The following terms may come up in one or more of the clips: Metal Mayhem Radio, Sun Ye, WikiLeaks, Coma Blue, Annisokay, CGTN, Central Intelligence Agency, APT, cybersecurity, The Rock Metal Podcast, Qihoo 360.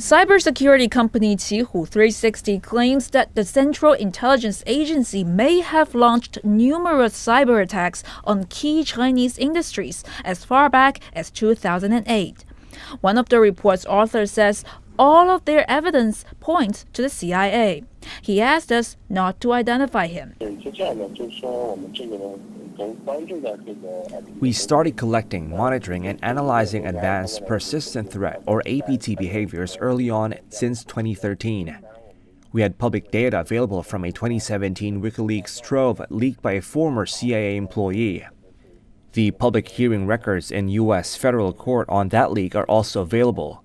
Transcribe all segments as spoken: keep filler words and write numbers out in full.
Cybersecurity company Qihoo three sixty claims that the Central Intelligence Agency may have launched numerous cyber attacks on key Chinese industries as far back as two thousand eight. One of the report's authors says all of their evidence points to the C I A. He asked us not to identify him. We started collecting, monitoring, and analyzing advanced persistent threat or A P T behaviors early on since twenty thirteen. We had public data available from a twenty seventeen WikiLeaks trove leaked by a former C I A employee. The public hearing records in U S federal court on that leak are also available.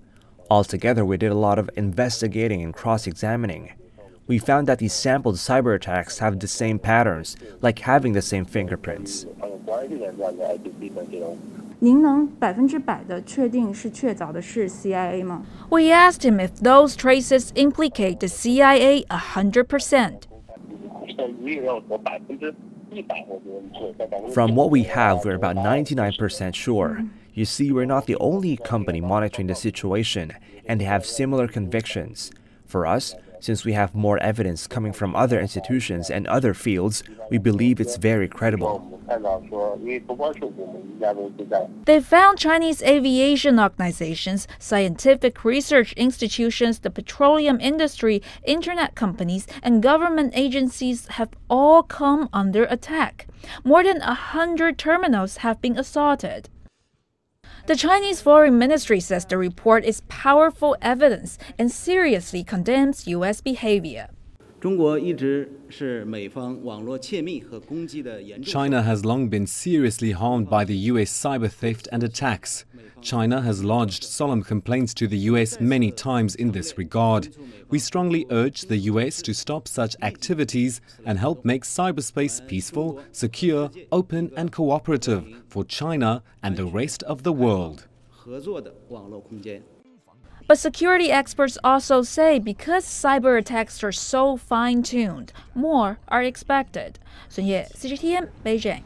Altogether, we did a lot of investigating and cross-examining. We found that these sampled cyber attacks have the same patterns, like having the same fingerprints. We asked him if those traces implicate the C I A one hundred percent. From what we have, we're about ninety-nine percent sure. You see, we're not the only company monitoring the situation, and they have similar convictions. For us, since we have more evidence coming from other institutions and other fields, we believe it's very credible. They found Chinese aviation organizations, scientific research institutions, the petroleum industry, internet companies, and government agencies have all come under attack. More than a hundred terminals have been assaulted. The Chinese Foreign Ministry says the report is powerful evidence and seriously condemns U S behavior. China has long been seriously harmed by the U S cyber theft and attacks. China has lodged solemn complaints to the U S many times in this regard. We strongly urge the U S to stop such activities and help make cyberspace peaceful, secure, open and cooperative for China and the rest of the world. But security experts also say because cyber attacks are so fine-tuned, more are expected. Sun Ye, C G T N, Beijing.